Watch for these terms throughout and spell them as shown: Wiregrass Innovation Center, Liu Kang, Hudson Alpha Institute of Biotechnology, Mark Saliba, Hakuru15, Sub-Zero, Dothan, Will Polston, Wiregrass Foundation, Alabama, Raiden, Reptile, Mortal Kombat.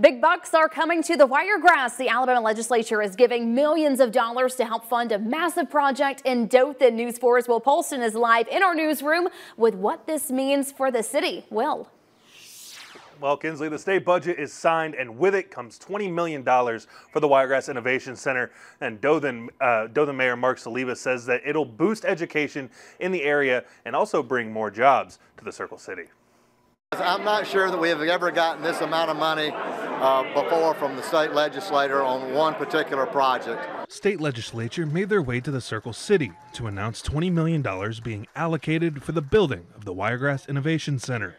Big bucks are coming to the Wiregrass. The Alabama legislature is giving millions of dollars to help fund a massive project in Dothan. News 4's Will Polston is live in our newsroom with what this means for the city. Will. Well, Kinsley, the state budget is signed, and with it comes $20 million for the Wiregrass Innovation Center. And Dothan Mayor Mark Saliba says that it'll boost education in the area and also bring more jobs to the Circle City. I'm not sure that we have ever gotten this amount of money before from the state legislature on one particular project. State legislature made their way to the Circle City to announce $20 million being allocated for the building of the Wiregrass Innovation Center.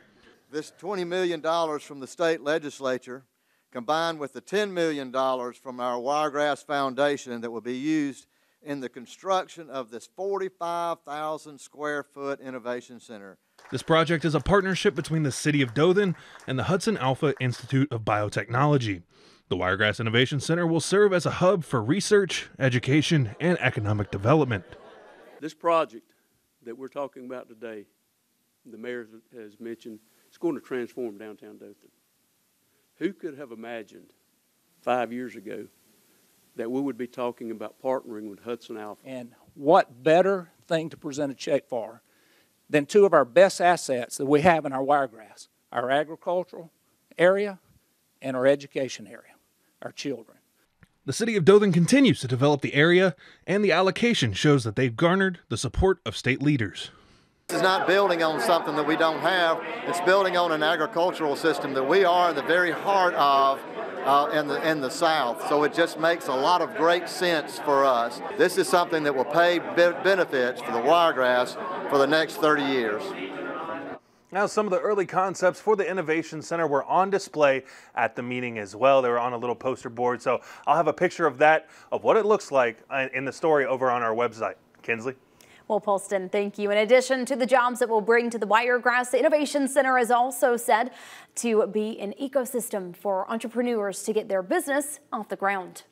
This $20 million from the state legislature, combined with the $10 million from our Wiregrass Foundation that will be used in the construction of this 45,000 square foot innovation center. This project is a partnership between the city of Dothan and the Hudson Alpha Institute of Biotechnology. The Wiregrass Innovation Center will serve as a hub for research, education, and economic development. This project that we're talking about today, the mayor has mentioned, it's going to transform downtown Dothan. Who could have imagined 5 years ago that we would be talking about partnering with Hudson Alpha? And what better thing to present a check for than two of our best assets that we have in our Wiregrass, our agricultural area and our education area, our children. The city of Dothan continues to develop the area, and the allocation shows that they've garnered the support of state leaders. This is not building on something that we don't have. It's building on an agricultural system that we are the very heart of in the South. So it just makes a lot of great sense for us. This is something that will pay benefits for the Wiregrass for the next 30 years. Now, some of the early concepts for the Innovation Center were on display at the meeting as well. They were on a little poster board, so I'll have a picture of that, of what it looks like, in the story over on our website. Kinsley? Well, Polston, thank you. In addition to the jobs that will bring to the Wiregrass, the Innovation Center is also said to be an ecosystem for entrepreneurs to get their business off the ground.